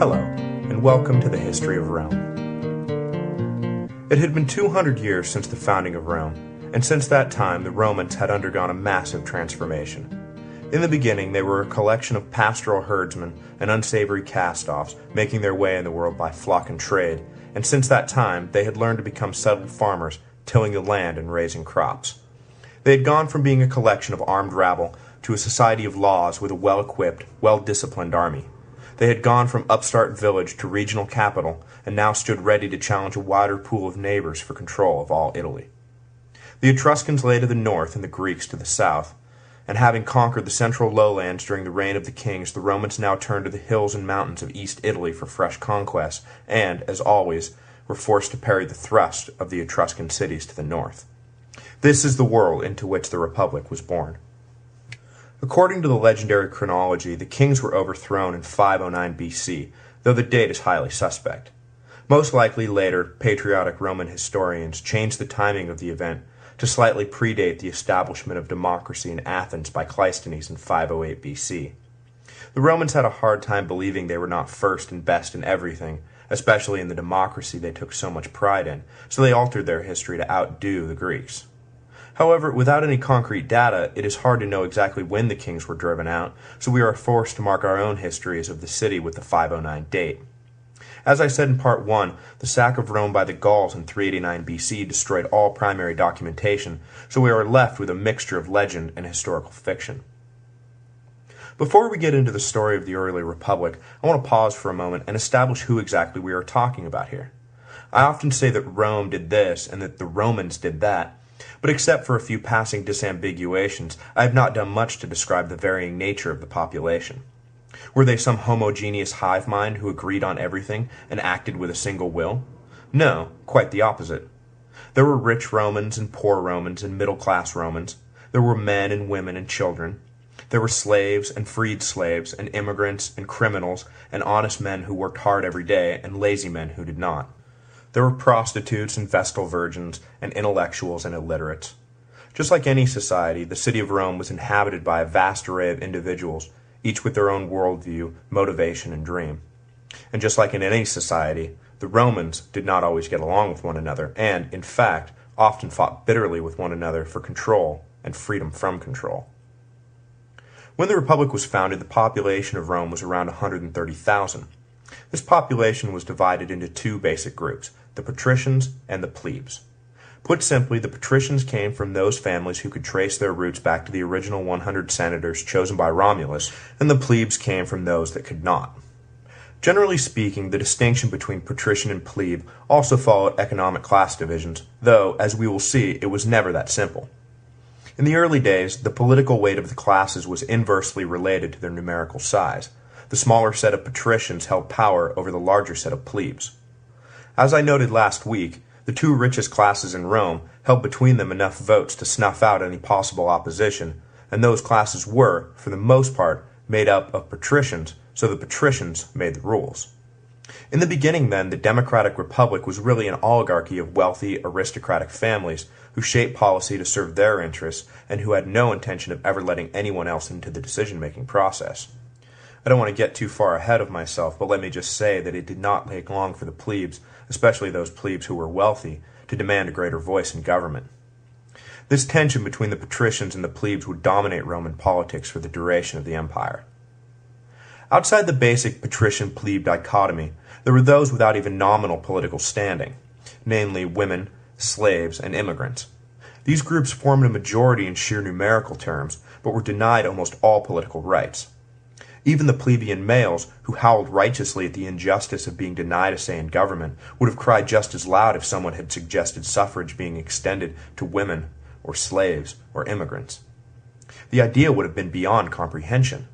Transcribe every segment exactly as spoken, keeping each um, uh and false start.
Hello, and welcome to the History of Rome. It had been two hundred years since the founding of Rome, and since that time the Romans had undergone a massive transformation. In the beginning, they were a collection of pastoral herdsmen and unsavory cast-offs, making their way in the world by flock and trade, and since that time they had learned to become settled farmers, tilling the land and raising crops. They had gone from being a collection of armed rabble to a society of laws with a well-equipped, well-disciplined army. They had gone from upstart village to regional capital, and now stood ready to challenge a wider pool of neighbors for control of all Italy. The Etruscans lay to the north and the Greeks to the south, and having conquered the central lowlands during the reign of the kings, the Romans now turned to the hills and mountains of East Italy for fresh conquests, and, as always, were forced to parry the thrust of the Etruscan cities to the north. This is the world into which the Republic was born. According to the legendary chronology, the kings were overthrown in five oh nine B C, though the date is highly suspect. Most likely later, patriotic Roman historians changed the timing of the event to slightly predate the establishment of democracy in Athens by Cleisthenes in five oh eight B C. The Romans had a hard time believing they were not first and best in everything, especially in the democracy they took so much pride in, so they altered their history to outdo the Greeks. However, without any concrete data, it is hard to know exactly when the kings were driven out, so we are forced to mark our own histories of the city with the five oh nine date. As I said in part one, the sack of Rome by the Gauls in three eighty-nine B C destroyed all primary documentation, so we are left with a mixture of legend and historical fiction. Before we get into the story of the early republic, I want to pause for a moment and establish who exactly we are talking about here. I often say that Rome did this and that the Romans did that, but except for a few passing disambiguations, I have not done much to describe the varying nature of the population. Were they some homogeneous hive mind who agreed on everything and acted with a single will? No, quite the opposite. There were rich Romans and poor Romans and middle-class Romans. There were men and women and children. There were slaves and freed slaves and immigrants and criminals and honest men who worked hard every day and lazy men who did not. There were prostitutes and vestal virgins, and intellectuals and illiterates. Just like any society, the city of Rome was inhabited by a vast array of individuals, each with their own worldview, motivation, and dream. And just like in any society, the Romans did not always get along with one another, and, in fact, often fought bitterly with one another for control and freedom from control. When the Republic was founded, the population of Rome was around one hundred thirty thousand. This population was divided into two basic groups, the patricians and the plebes. Put simply, the patricians came from those families who could trace their roots back to the original one hundred senators chosen by Romulus, and the plebes came from those that could not. Generally speaking, the distinction between patrician and plebe also followed economic class divisions, though, as we will see, it was never that simple. In the early days, the political weight of the classes was inversely related to their numerical size. The smaller set of patricians held power over the larger set of plebes. As I noted last week, the two richest classes in Rome held between them enough votes to snuff out any possible opposition, and those classes were, for the most part, made up of patricians, so the patricians made the rules. In the beginning, then, the democratic republic was really an oligarchy of wealthy, aristocratic families who shaped policy to serve their interests and who had no intention of ever letting anyone else into the decision-making process. I don't want to get too far ahead of myself, but let me just say that it did not take long for the plebes, especially those plebes who were wealthy, to demand a greater voice in government. This tension between the patricians and the plebes would dominate Roman politics for the duration of the empire. Outside the basic patrician-plebe dichotomy, there were those without even nominal political standing, namely women, slaves, and immigrants. These groups formed a majority in sheer numerical terms, but were denied almost all political rights. Even the plebeian males, who howled righteously at the injustice of being denied a say in government, would have cried just as loud if someone had suggested suffrage being extended to women, or slaves, or immigrants. The idea would have been beyond comprehension.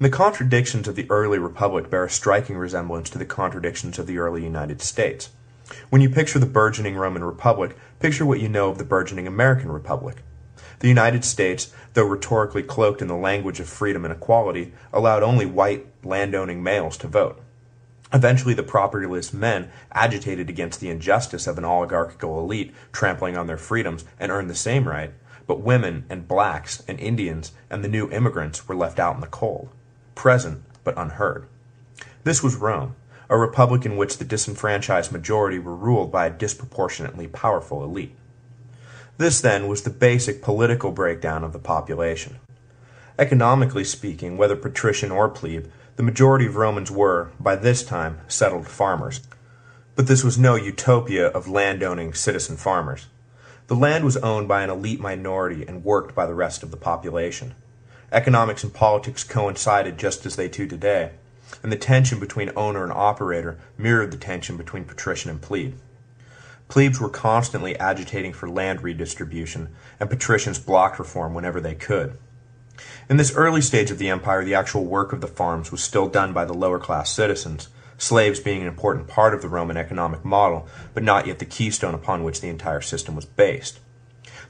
And the contradictions of the early republic bear a striking resemblance to the contradictions of the early United States. When you picture the burgeoning Roman Republic, picture what you know of the burgeoning American Republic. The United States, though rhetorically cloaked in the language of freedom and equality, allowed only white, landowning males to vote. Eventually, the propertyless men agitated against the injustice of an oligarchical elite trampling on their freedoms and earned the same right, but women and blacks and Indians and the new immigrants were left out in the cold, present but unheard. This was Rome, a republic in which the disenfranchised majority were ruled by a disproportionately powerful elite. This, then, was the basic political breakdown of the population. Economically speaking, whether patrician or plebe, the majority of Romans were, by this time, settled farmers. But this was no utopia of landowning citizen farmers. The land was owned by an elite minority and worked by the rest of the population. Economics and politics coincided just as they do today, and the tension between owner and operator mirrored the tension between patrician and plebe. Plebes were constantly agitating for land redistribution, and patricians blocked reform whenever they could. In this early stage of the empire, the actual work of the farms was still done by the lower-class citizens, slaves being an important part of the Roman economic model, but not yet the keystone upon which the entire system was based.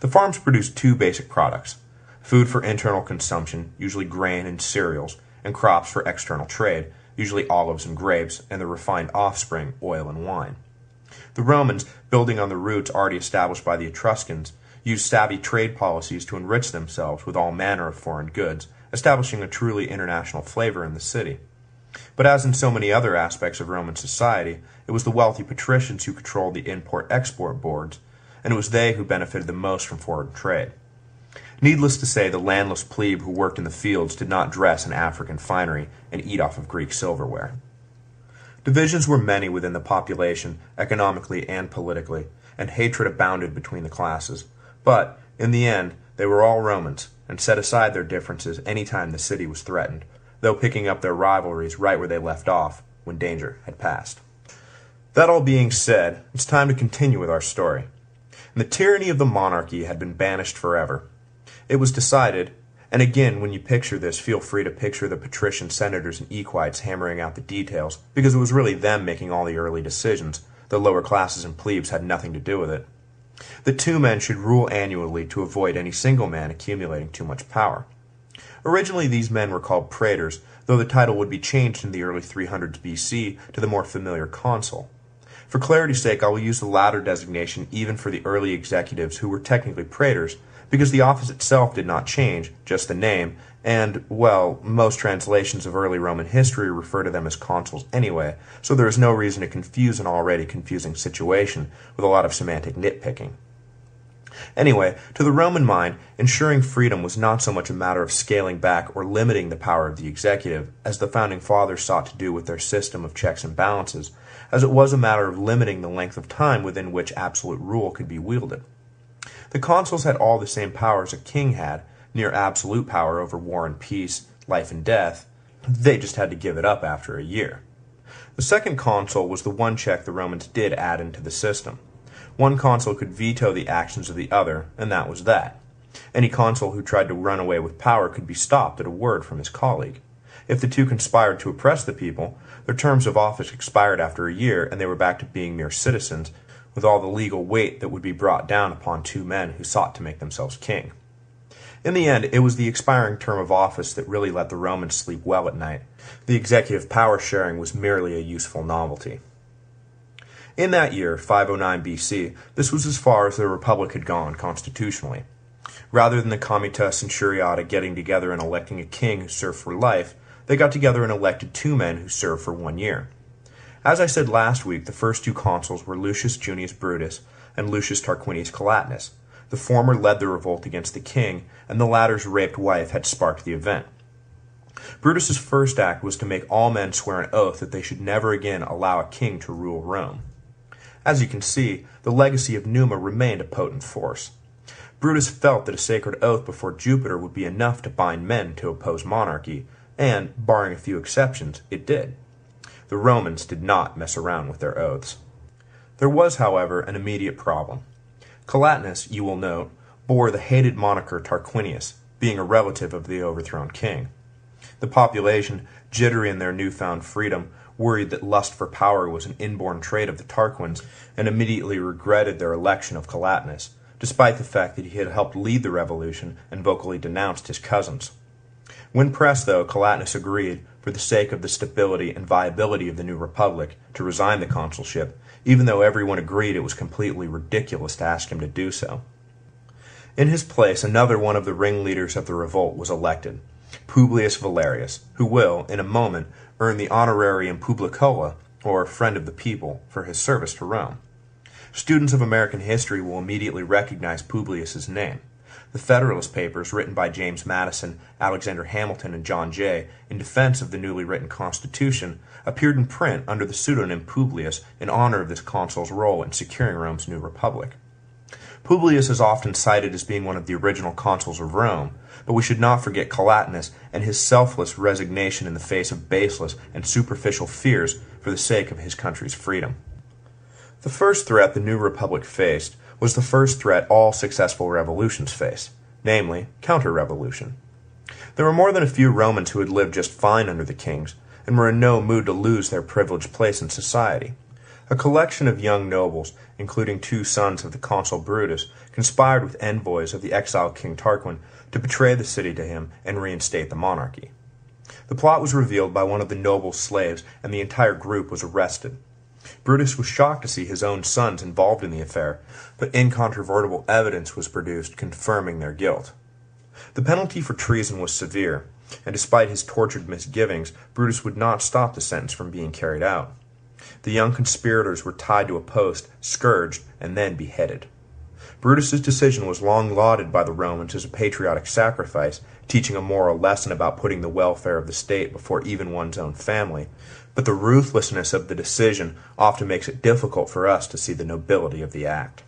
The farms produced two basic products: food for internal consumption, usually grain and cereals, and crops for external trade, usually olives and grapes, and their refined offspring, oil and wine. The Romans, building on the roots already established by the Etruscans, used savvy trade policies to enrich themselves with all manner of foreign goods, establishing a truly international flavor in the city. But as in so many other aspects of Roman society, it was the wealthy patricians who controlled the import-export boards, and it was they who benefited the most from foreign trade. Needless to say, the landless plebe who worked in the fields did not dress in African finery and eat off of Greek silverware. Divisions were many within the population, economically and politically, and hatred abounded between the classes. But, in the end, they were all Romans, and set aside their differences any time the city was threatened, though picking up their rivalries right where they left off, when danger had passed. That all being said, it's time to continue with our story. And the tyranny of the monarchy had been banished forever. It was decided, and again, when you picture this, feel free to picture the patrician senators and equites hammering out the details, because it was really them making all the early decisions. The lower classes and plebes had nothing to do with it. The two men should rule annually to avoid any single man accumulating too much power. Originally, these men were called praetors, though the title would be changed in the early three hundreds B C to the more familiar consul. For clarity's sake, I will use the latter designation even for the early executives who were technically praetors, because the office itself did not change, just the name, and, well, most translations of early Roman history refer to them as consuls anyway, so there is no reason to confuse an already confusing situation with a lot of semantic nitpicking. Anyway, to the Roman mind, ensuring freedom was not so much a matter of scaling back or limiting the power of the executive, as the Founding Fathers sought to do with their system of checks and balances, as it was a matter of limiting the length of time within which absolute rule could be wielded. The consuls had all the same powers a king had, near absolute power over war and peace, life and death. They just had to give it up after a year. The second consul was the one check the Romans did add into the system. One consul could veto the actions of the other, and that was that. Any consul who tried to run away with power could be stopped at a word from his colleague. If the two conspired to oppress the people, their terms of office expired after a year, and they were back to being mere citizens, with all the legal weight that would be brought down upon two men who sought to make themselves king. In the end, it was the expiring term of office that really let the Romans sleep well at night. The executive power sharing was merely a useful novelty. In that year, five oh nine B C, this was as far as the Republic had gone constitutionally. Rather than the Comitia Centuriata getting together and electing a king who served for life, they got together and elected two men who served for one year. As I said last week, the first two consuls were Lucius Junius Brutus and Lucius Tarquinius Collatinus. The former led the revolt against the king, and the latter's raped wife had sparked the event. Brutus's first act was to make all men swear an oath that they should never again allow a king to rule Rome. As you can see, the legacy of Numa remained a potent force. Brutus felt that a sacred oath before Jupiter would be enough to bind men to oppose monarchy, and, barring a few exceptions, it did. The Romans did not mess around with their oaths. There was, however, an immediate problem. Collatinus, you will note, bore the hated moniker Tarquinius, being a relative of the overthrown king. The population, jittery in their newfound freedom, worried that lust for power was an inborn trait of the Tarquins, and immediately regretted their election of Collatinus, despite the fact that he had helped lead the revolution and vocally denounced his cousins. When pressed, though, Collatinus agreed, for the sake of the stability and viability of the new republic, to resign the consulship, even though everyone agreed it was completely ridiculous to ask him to do so. In his place, another one of the ringleaders of the revolt was elected, Publius Valerius, who will, in a moment, earn the honorarium Publicola, or friend of the people, for his service to Rome. Students of American history will immediately recognize Publius's name. The Federalist Papers, written by James Madison, Alexander Hamilton, and John Jay, in defense of the newly written Constitution, appeared in print under the pseudonym Publius in honor of this consul's role in securing Rome's new republic. Publius is often cited as being one of the original consuls of Rome, but we should not forget Collatinus and his selfless resignation in the face of baseless and superficial fears for the sake of his country's freedom. The first threat the new republic faced was the first threat all successful revolutions face, namely, counter-revolution. There were more than a few Romans who had lived just fine under the kings, and were in no mood to lose their privileged place in society. A collection of young nobles, including two sons of the consul Brutus, conspired with envoys of the exiled King Tarquin to betray the city to him and reinstate the monarchy. The plot was revealed by one of the noble's slaves, and the entire group was arrested. Brutus was shocked to see his own sons involved in the affair, but incontrovertible evidence was produced confirming their guilt. The penalty for treason was severe, and despite his tortured misgivings, Brutus would not stop the sentence from being carried out. The young conspirators were tied to a post, scourged, and then beheaded. Brutus's decision was long lauded by the Romans as a patriotic sacrifice, teaching a moral lesson about putting the welfare of the state before even one's own family, but the ruthlessness of the decision often makes it difficult for us to see the nobility of the act.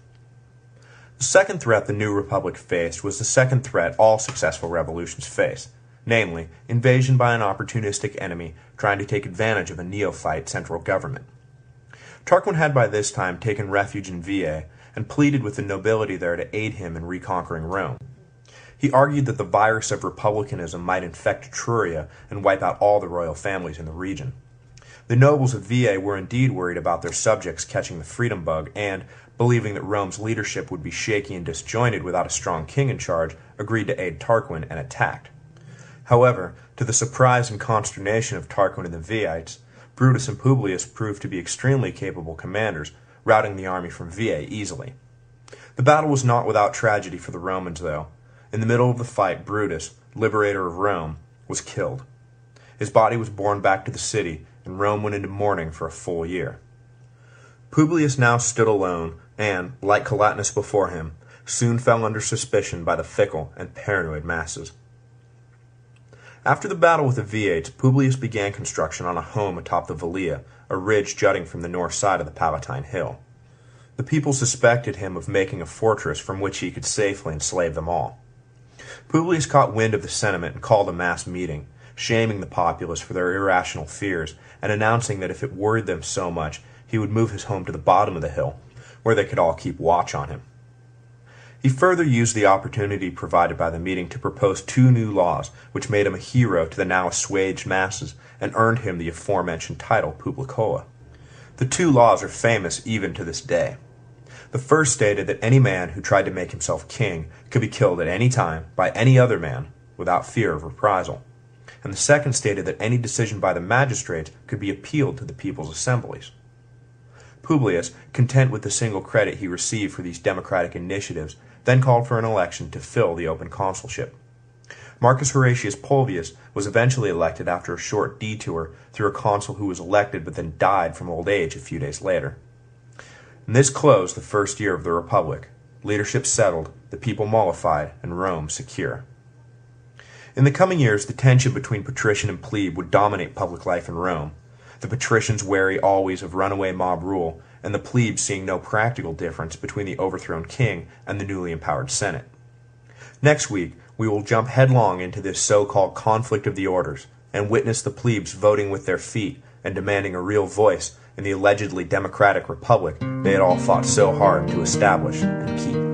The second threat the new republic faced was the second threat all successful revolutions face, namely, invasion by an opportunistic enemy trying to take advantage of a neophyte central government. Tarquin had by this time taken refuge in Veii and pleaded with the nobility there to aid him in reconquering Rome. He argued that the virus of republicanism might infect Etruria and wipe out all the royal families in the region. The nobles of Veii were indeed worried about their subjects catching the freedom bug and, believing that Rome's leadership would be shaky and disjointed without a strong king in charge, agreed to aid Tarquin and attacked. However, to the surprise and consternation of Tarquin and the Veii, Brutus and Publius proved to be extremely capable commanders, routing the army from Veii easily. The battle was not without tragedy for the Romans, though. In the middle of the fight, Brutus, liberator of Rome, was killed. His body was borne back to the city, and Rome went into mourning for a full year. Publius now stood alone, and, like Collatinus before him, soon fell under suspicion by the fickle and paranoid masses. After the battle with the Veii, Publius began construction on a home atop the Velia, a ridge jutting from the north side of the Palatine Hill. The people suspected him of making a fortress from which he could safely enslave them all. Publius caught wind of the sentiment and called a mass meeting, shaming the populace for their irrational fears, and announcing that if it worried them so much, he would move his home to the bottom of the hill, where they could all keep watch on him. He further used the opportunity provided by the meeting to propose two new laws, which made him a hero to the now assuaged masses and earned him the aforementioned title Publicola. The two laws are famous even to this day. The first stated that any man who tried to make himself king could be killed at any time by any other man without fear of reprisal, and the second stated that any decision by the magistrates could be appealed to the people's assemblies. Publius, content with the single credit he received for these democratic initiatives, then called for an election to fill the open consulship. Marcus Horatius Pulvius was eventually elected after a short detour through a consul who was elected but then died from old age a few days later. And this closed the first year of the Republic, leadership settled, the people mollified, and Rome secure. In the coming years, the tension between patrician and plebe would dominate public life in Rome, the patricians wary always of runaway mob rule, and the plebes seeing no practical difference between the overthrown king and the newly empowered Senate. Next week, we will jump headlong into this so-called conflict of the orders and witness the plebes voting with their feet and demanding a real voice in the allegedly democratic republic they had all fought so hard to establish and keep.